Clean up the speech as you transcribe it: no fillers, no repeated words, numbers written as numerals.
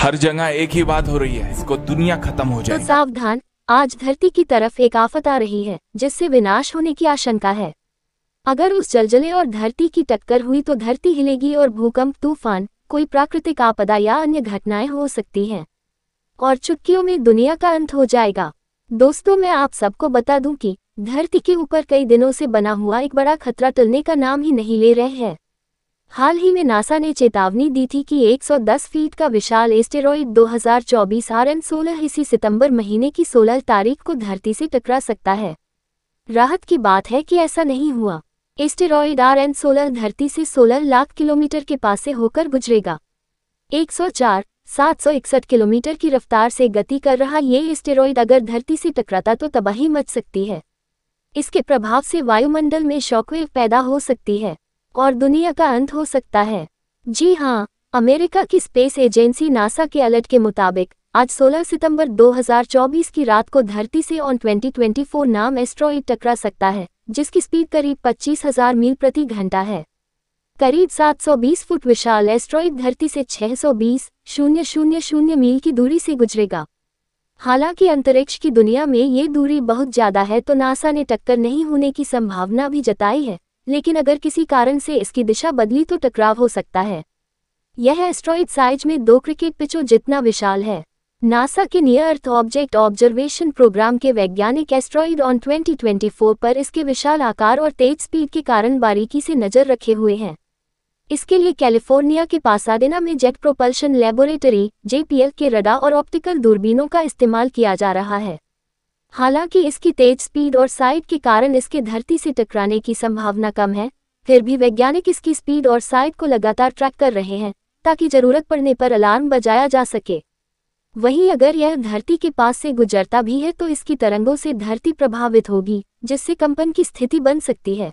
हर जगह एक ही बात हो रही है, इसको दुनिया खत्म हो जाएगी। तो सावधान, आज धरती की तरफ एक आफत आ रही है जिससे विनाश होने की आशंका है। अगर उस जलजले और धरती की टक्कर हुई तो धरती हिलेगी और भूकंप, तूफान, कोई प्राकृतिक आपदा या अन्य घटनाएं हो सकती हैं और चुटकियों में दुनिया का अंत हो जाएगा। दोस्तों, मैं आप सबको बता दूं कि धरती के ऊपर कई दिनों से बना हुआ एक बड़ा खतरा टलने का नाम ही नहीं ले रहे हैं। हाल ही में नासा ने चेतावनी दी थी कि 110 फीट का विशाल एस्टेरॉइड 2024 RN16 इसी सितंबर महीने की 16 तारीख को धरती से टकरा सकता है। राहत की बात है कि ऐसा नहीं हुआ। एस्टेरॉइड RN16 धरती से 16 लाख किलोमीटर के पास से होकर गुजरेगा। 104,761 किलोमीटर की रफ्तार से गति कर रहा ये एस्टेरॉइड अगर धरती से टकराता तो तबाही मच सकती है। इसके प्रभाव से वायुमंडल में शॉकवेव पैदा हो सकती है और दुनिया का अंत हो सकता है। जी हां, अमेरिका की स्पेस एजेंसी नासा के अलर्ट के मुताबिक आज 16 सितंबर 2024 की रात को धरती से ऑन 2024 नाम एस्टेरॉइड टकरा सकता है, जिसकी स्पीड करीब 25,000 मील प्रति घंटा है। करीब 720 फुट विशाल एस्टेरॉइड धरती से 620,000 मील की दूरी से गुजरेगा। हालांकि अंतरिक्ष की दुनिया में ये दूरी बहुत ज़्यादा है तो नासा ने टक्कर नहीं होने की संभावना भी जताई है, लेकिन अगर किसी कारण से इसकी दिशा बदली तो टकराव हो सकता है। यह एस्टेरॉइड साइज में 2 क्रिकेट पिचों जितना विशाल है। नासा के near earth object observation programme के वैज्ञानिक एस्टेरॉइड ऑन 2024 पर इसके विशाल आकार और तेज स्पीड के कारण बारीकी से नज़र रखे हुए हैं। इसके लिए कैलिफोर्निया के पासादेना में जेट प्रोपल्शन लैबोरेटरी (JPL) के रडार और ऑप्टिकल दूरबीनों का इस्तेमाल किया जा रहा है। हालांकि इसकी तेज स्पीड और साइट के कारण इसके धरती से टकराने की संभावना कम है, फिर भी वैज्ञानिक इसकी स्पीड और साइट को लगातार ट्रैक कर रहे हैं ताकि जरूरत पड़ने पर अलार्म बजाया जा सके। वहीं अगर यह धरती के पास से गुजरता भी है तो इसकी तरंगों से धरती प्रभावित होगी, जिससे कंपन की स्थिति बन सकती है।